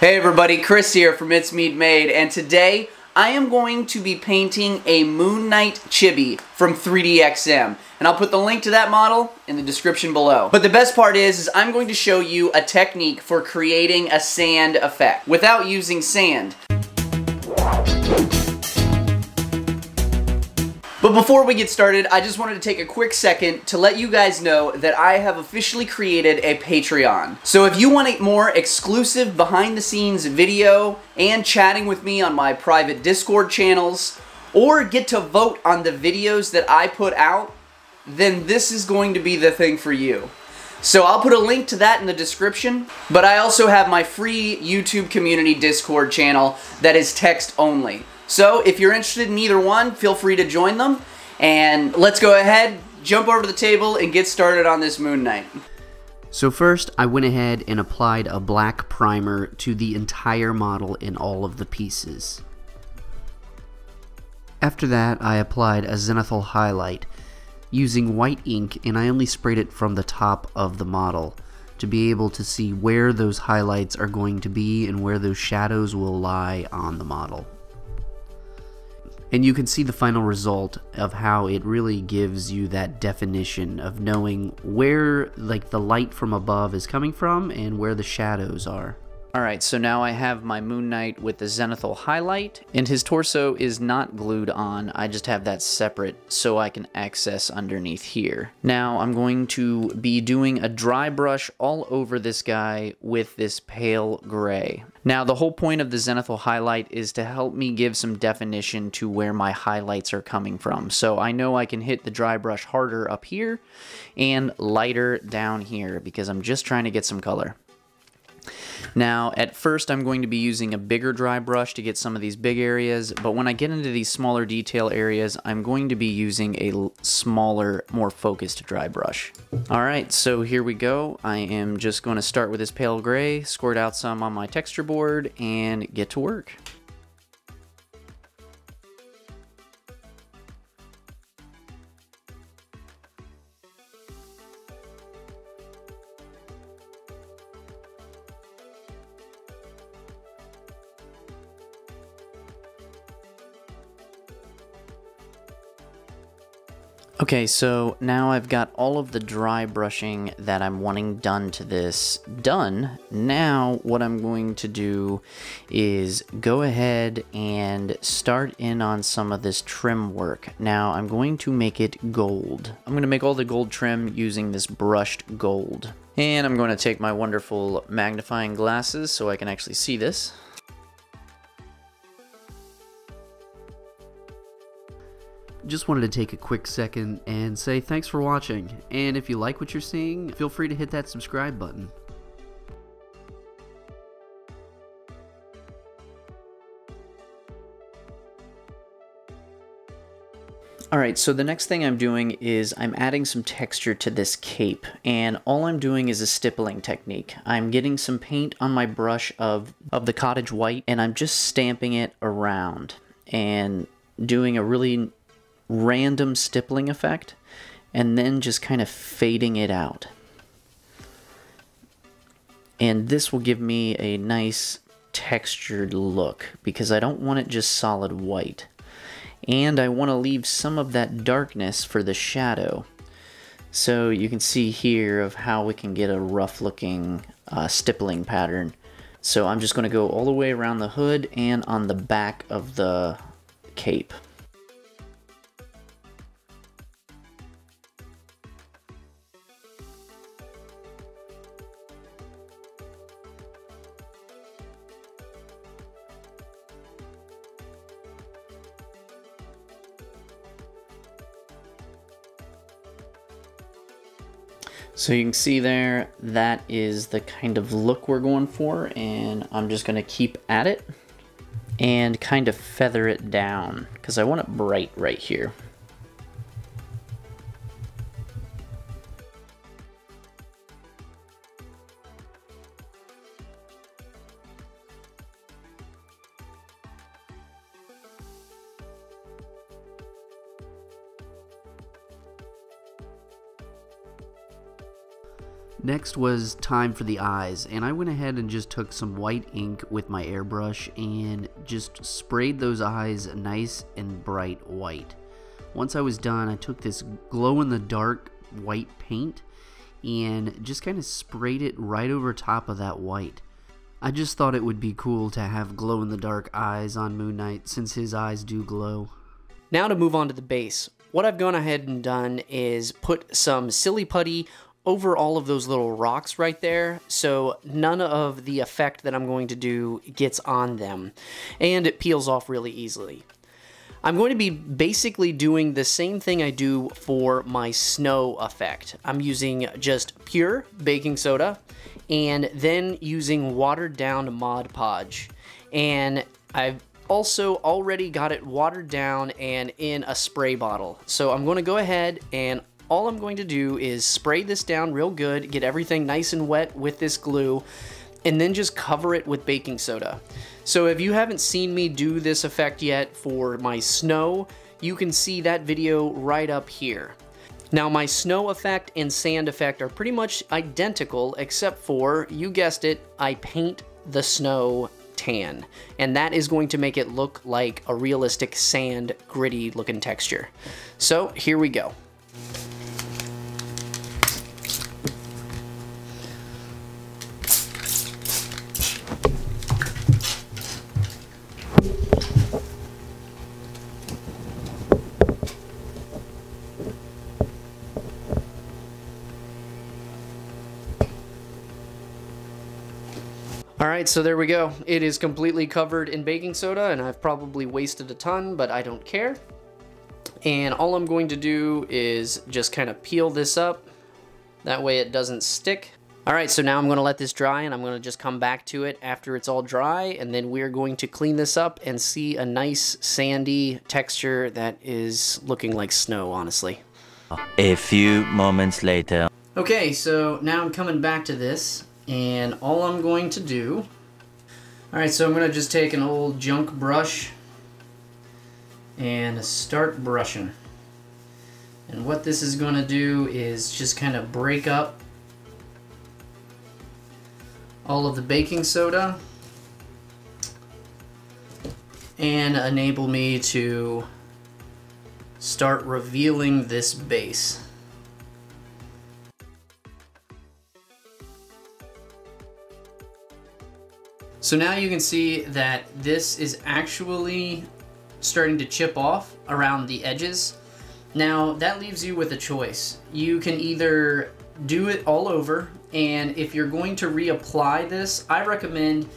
Hey everybody, Chris here from ItsMeaDMaDe, and today I am going to be painting a Moon Knight chibi from 3DXM, and I'll put the link to that model in the description below. But the best part is I'm going to show you a technique for creating a sand effect without using sand. But before we get started, I just wanted to take a quick second to let you guys know that I have officially created a Patreon. So if you want a more exclusive behind-the-scenes video and chatting with me on my private Discord channels, or get to vote on the videos that I put out, then this is going to be the thing for you. So I'll put a link to that in the description, but I also have my free YouTube community Discord channel that is text only. So if you're interested in either one, feel free to join them, and let's go ahead, jump over to the table, and get started on this Moon Knight. So first, I went ahead and applied a black primer to the entire model in all of the pieces. After that, I applied a Zenithal highlight using white ink, and I only sprayed it from the top of the model to be able to see where those highlights are going to be and where those shadows will lie on the model. And you can see the final result of how it really gives you that definition of knowing where like the light from above is coming from and where the shadows are. Alright, so now I have my Moon Knight with the Zenithal highlight, and his torso is not glued on, I just have that separate so I can access underneath here. Now I'm going to be doing a dry brush all over this guy with this pale gray. Now the whole point of the Zenithal highlight is to help me give some definition to where my highlights are coming from. So I know I can hit the dry brush harder up here and lighter down here because I'm just trying to get some color. Now, at first I'm going to be using a bigger dry brush to get some of these big areas, but when I get into these smaller detail areas, I'm going to be using a smaller, more focused dry brush. Alright, so here we go. I am just going to start with this pale gray, squirt out some on my texture board, and get to work. Okay, so now I've got all of the dry brushing that I'm wanting done to this done. Now what I'm going to do is go ahead and start in on some of this trim work. Now I'm going to make it gold. I'm going to make all the gold trim using this brushed gold. And I'm going to take my wonderful magnifying glasses so I can actually see this. Just wanted to take a quick second and say thanks for watching, and if you like what you're seeing, feel free to hit that subscribe button. Alright, so the next thing I'm doing is I'm adding some texture to this cape, and all I'm doing is a stippling technique. I'm getting some paint on my brush of the cottage white, and I'm just stamping it around and doing a really random stippling effect and then just kind of fading it out, and this will give me a nice textured look because I don't want it just solid white, and I want to leave some of that darkness for the shadow. So you can see here of how we can get a rough looking stippling pattern. So I'm just going to go all the way around the hood and on the back of the cape. So you can see there, that is the kind of look we're going for, and I'm just going to keep at it and kind of feather it down because I want it bright right here. Next was time for the eyes, and I went ahead and just took some white ink with my airbrush and just sprayed those eyes nice and bright white. Once I was done, I took this glow-in-the-dark white paint and just kind of sprayed it right over top of that white. I just thought it would be cool to have glow-in-the-dark eyes on Moon Knight since his eyes do glow. Now to move on to the base. What I've gone ahead and done is put some Silly Putty over all of those little rocks right there, so none of the effect that I'm going to do gets on them, and it peels off really easily. I'm going to be basically doing the same thing I do for my snow effect. I'm using just pure baking soda and then using watered down Mod Podge, and I've also already got it watered down and in a spray bottle. So I'm going to go ahead and all I'm going to do is spray this down real good, get everything nice and wet with this glue, and then just cover it with baking soda. So if you haven't seen me do this effect yet for my snow, you can see that video right up here. Now my snow effect and sand effect are pretty much identical, except for, you guessed it, I paint the snow tan, and that is going to make it look like a realistic sand, gritty looking texture. So here we go. Alright, so there we go. It is completely covered in baking soda, and I've probably wasted a ton, but I don't care. And all I'm going to do is just kind of peel this up. That way it doesn't stick. Alright, so now I'm going to let this dry, and I'm going to just come back to it after it's all dry, and then we're going to clean this up and see a nice sandy texture that is looking like snow, honestly. A few moments later. Okay, so now I'm coming back to this. And all I'm going to do, alright, so I'm going to just take an old junk brush and start brushing. And what this is going to do is just kind of break up all of the baking soda and enable me to start revealing this base. So now you can see that this is actually starting to chip off around the edges. Now that leaves you with a choice. You can either do it all over, and if you're going to reapply this, I recommend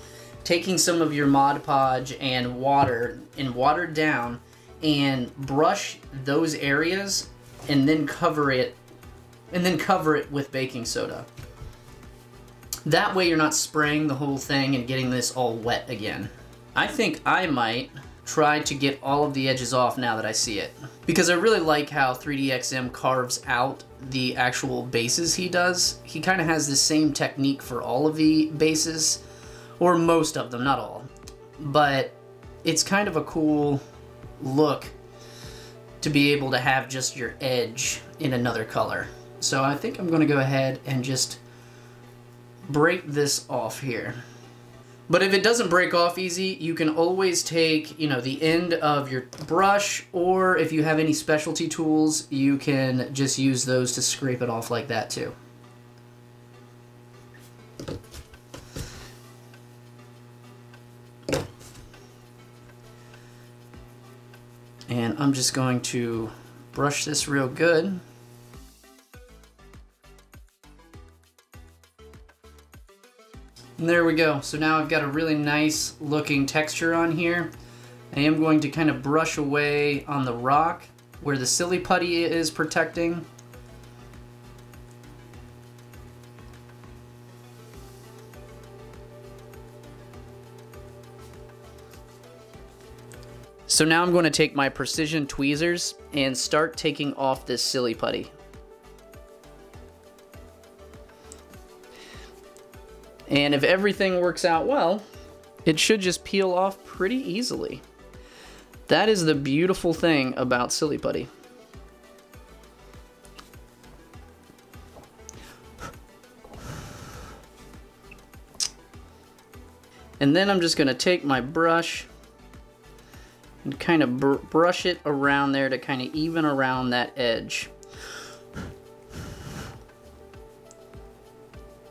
taking some of your Mod Podge and water and watered down and brush those areas and then cover it with baking soda. That way you're not spraying the whole thing and getting this all wet again. I think I might try to get all of the edges off now that I see it, because I really like how 3DXM carves out the actual bases he does. He kind of has the same technique for all of the bases, or most of them, not all. But it's kind of a cool look to be able to have just your edge in another color. So I think I'm going to go ahead and just break this off here. But if it doesn't break off easy, you can always take, you know, the end of your brush, or if you have any specialty tools, you can just use those to scrape it off like that too. And I'm just going to brush this real good. And there we go. So now I've got a really nice looking texture on here. I am going to kind of brush away on the rock where the Silly Putty is protecting. So now I'm going to take my precision tweezers and start taking off this Silly Putty. And if everything works out well, it should just peel off pretty easily. That is the beautiful thing about Silly Putty. And then I'm just going to take my brush and kind of brush it around there to kind of even around that edge.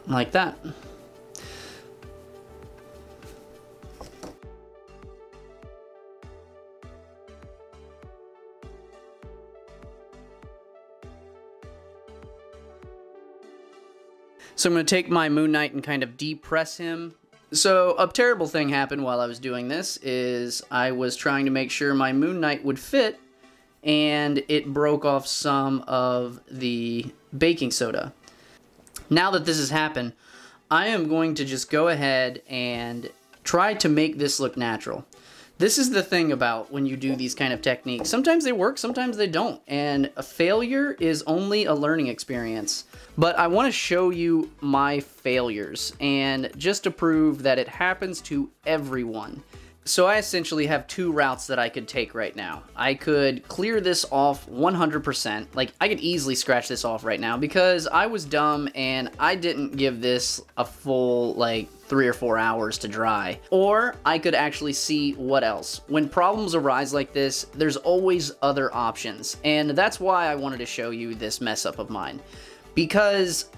Like that. So I'm going to take my Moon Knight and kind of depress him. So a terrible thing happened while I was doing this is I was trying to make sure my Moon Knight would fit, and it broke off some of the baking soda. Now that this has happened, I am going to just go ahead and try to make this look natural. This is the thing about when you do these kind of techniques. Sometimes they work, sometimes they don't. And a failure is only a learning experience. But I want to show you my failures, and just to prove that it happens to everyone. So I essentially have two routes that I could take right now. I could clear this off 100%. Like, I could easily scratch this off right now because I was dumb and I didn't give this a full, like, 3 or 4 hours to dry. Or I could actually see what else. When problems arise like this, there's always other options. And that's why I wanted to show you this mess up of mine. Because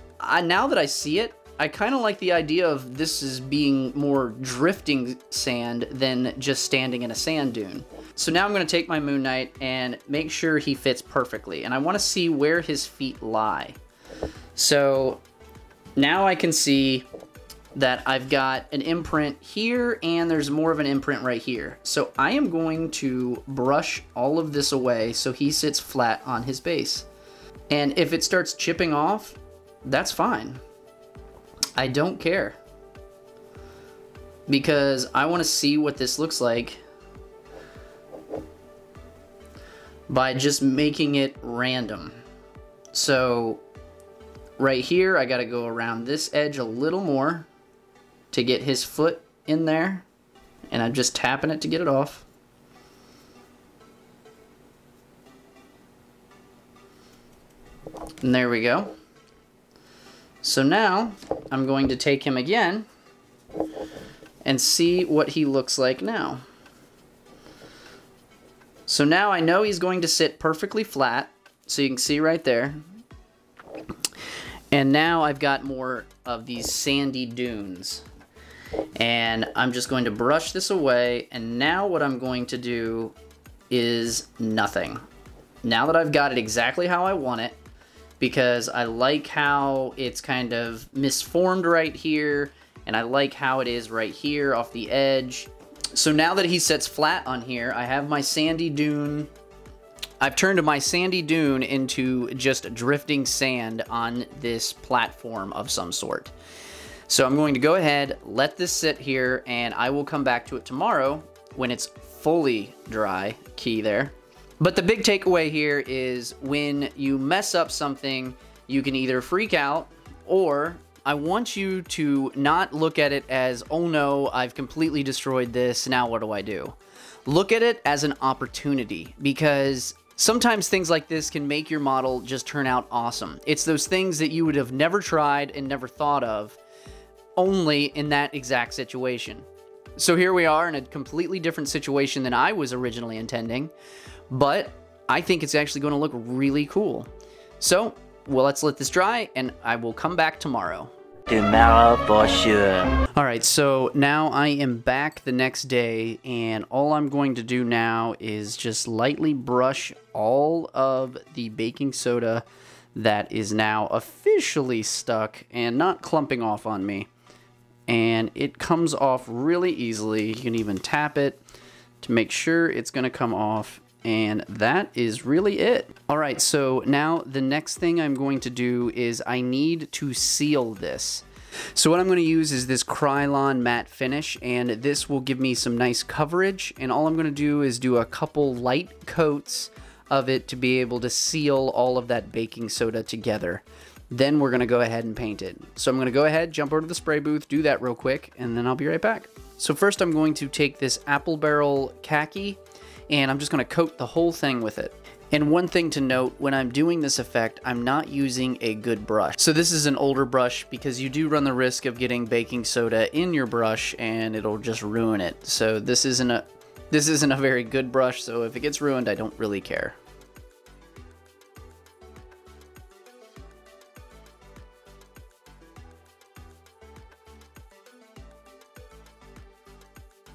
now that I see it, I kind of like the idea of this as being more drifting sand than just standing in a sand dune. So now I'm going to take my Moon Knight and make sure he fits perfectly. And I want to see where his feet lie. So now I can see that I've got an imprint here and there's more of an imprint right here. So I am going to brush all of this away so he sits flat on his base. And if it starts chipping off, that's fine. I don't care, because I want to see what this looks like by just making it random. So right here, I got to go around this edge a little more to get his foot in there, and I'm just tapping it to get it off. And there we go. So now I'm going to take him again and see what he looks like now. So now I know he's going to sit perfectly flat, so you can see right there. And now I've got more of these sandy dunes. And I'm just going to brush this away, and now what I'm going to do is nothing. Now that I've got it exactly how I want it, because I like how it's kind of misformed right here, and I like how it is right here off the edge. So now that he sits flat on here, I have my sandy dune. I've turned my sandy dune into just drifting sand on this platform of some sort. So I'm going to go ahead, let this sit here, and I will come back to it tomorrow when it's fully dry, key there. But the big takeaway here is when you mess up something, you can either freak out, or I want you to not look at it as, oh no, I've completely destroyed this, now what do I do? Look at it as an opportunity, because sometimes things like this can make your model just turn out awesome. It's those things that you would have never tried and never thought of, only in that exact situation. So here we are in a completely different situation than I was originally intending. But I think it's actually going to look really cool. So, well, let's let this dry, and I will come back tomorrow. Tomorrow for sure. All right, so now I am back the next day, and all I'm going to do now is just lightly brush all of the baking soda that is now officially stuck and not clumping off on me. And it comes off really easily. You can even tap it to make sure it's going to come off. And that is really it. All right, so now the next thing I'm going to do is I need to seal this. So what I'm going to use is this Krylon matte finish, and this will give me some nice coverage. And all I'm going to do is do a couple light coats of it to be able to seal all of that baking soda together. Then we're going to go ahead and paint it. So I'm going to go ahead, jump over to the spray booth, do that real quick, and then I'll be right back. So first I'm going to take this Apple Barrel khaki, and I'm just going to coat the whole thing with it. And one thing to note, when I'm doing this effect, I'm not using a good brush. So this is an older brush because you do run the risk of getting baking soda in your brush and it'll just ruin it. So this isn't a very good brush, so if it gets ruined, I don't really care.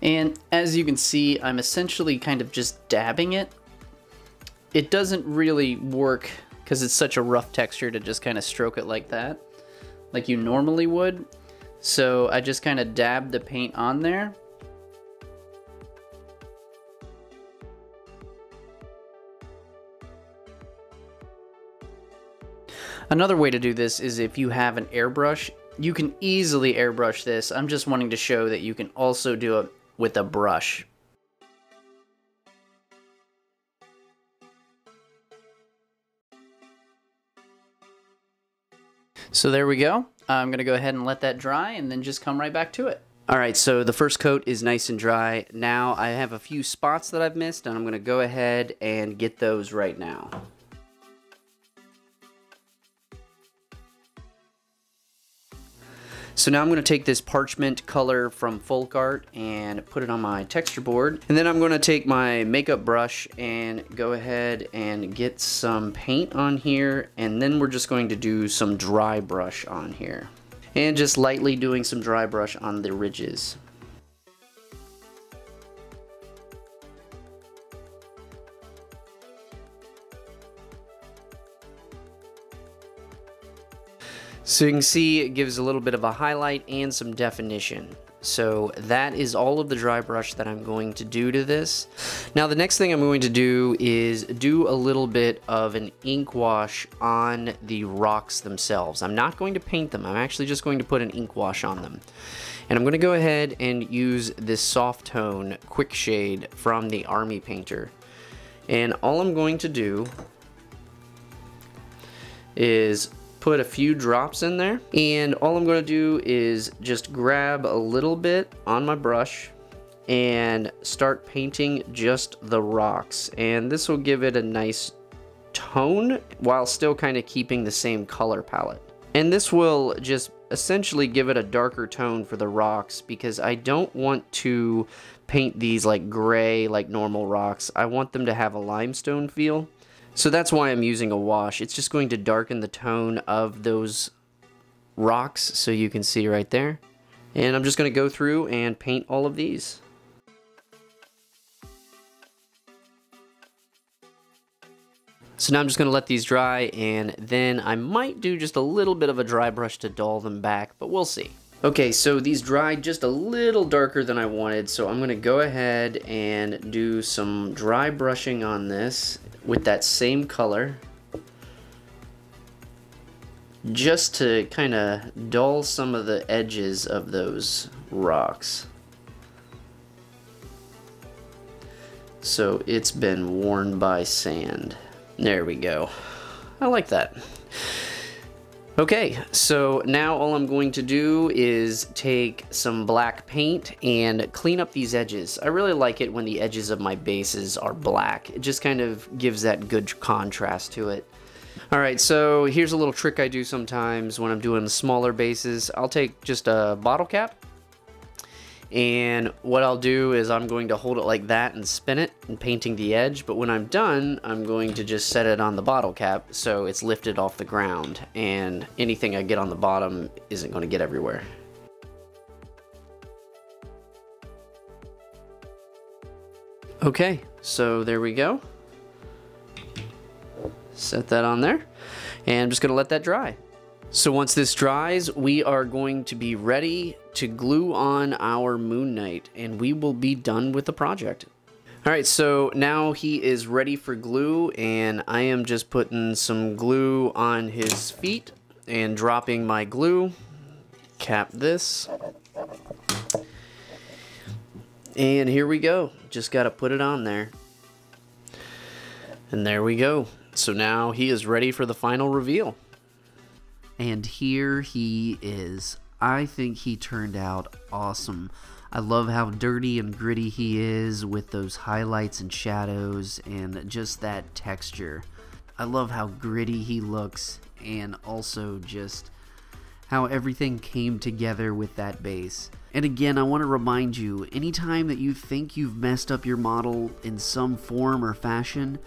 And as you can see, I'm essentially kind of just dabbing it. It doesn't really work because it's such a rough texture to just kind of stroke it like that, like you normally would. So I just kind of dab the paint on there. Another way to do this is if you have an airbrush, you can easily airbrush this. I'm just wanting to show that you can also do it with a brush. So there we go. I'm gonna go ahead and let that dry and then just come right back to it. All right, so the first coat is nice and dry. Now I have a few spots that I've missed and I'm gonna go ahead and get those right now. So now I'm gonna take this parchment color from Folk Art and put it on my texture board. And then I'm gonna take my makeup brush and go ahead and get some paint on here. And then we're just going to do some dry brush on here. And just lightly doing some dry brush on the ridges. So you can see it gives a little bit of a highlight and some definition. So that is all of the dry brush that I'm going to do to this. Now the next thing I'm going to do is do a little bit of an ink wash on the rocks themselves. I'm not going to paint them. I'm actually just going to put an ink wash on them. And I'm going to go ahead and use this Soft Tone Quick Shade from the Army Painter. And all I'm going to do is put a few drops in there, and all I'm going to do is just grab a little bit on my brush and start painting just the rocks, and this will give it a nice tone while still kind of keeping the same color palette. And this will just essentially give it a darker tone for the rocks because I don't want to paint these like gray like normal rocks. I want them to have a limestone feel. So that's why I'm using a wash. It's just going to darken the tone of those rocks, so you can see right there. And I'm just going to go through and paint all of these. So now I'm just going to let these dry, and then I might do just a little bit of a dry brush to dull them back, but we'll see. Okay, so these dried just a little darker than I wanted, so I'm going to go ahead and do some dry brushing on this with that same color just to kind of dull some of the edges of those rocks. So it's been worn by sand. There we go. I like that. Okay, so now all I'm going to do is take some black paint and clean up these edges. I really like it when the edges of my bases are black. It just kind of gives that good contrast to it. All right, so here's a little trick I do sometimes when I'm doing smaller bases. I'll take just a bottle cap, and what I'll do is I'm going to hold it like that and spin it and painting the edge, but when I'm done I'm going to just set it on the bottle cap so it's lifted off the ground and anything I get on the bottom isn't going to get everywhere. Okay, so there we go. Set that on there and I'm just going to let that dry. So once this dries, we are going to be ready to glue on our Moon Knight and we will be done with the project. All right, so now he is ready for glue and I am just putting some glue on his feet and dropping my glue. Cap this. And here we go. Just got to put it on there. And there we go. So now he is ready for the final reveal. And here he is. I think he turned out awesome. I love how dirty and gritty he is with those highlights and shadows and just that texture. I love how gritty he looks and also just how everything came together with that base. And again, I want to remind you, anytime that you think you've messed up your model in some form or fashion,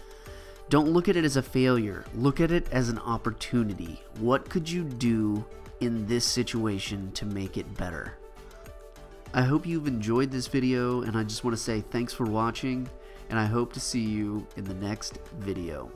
don't look at it as a failure. Look at it as an opportunity. What could you do in this situation to make it better? I hope you've enjoyed this video, and I just want to say thanks for watching, and I hope to see you in the next video.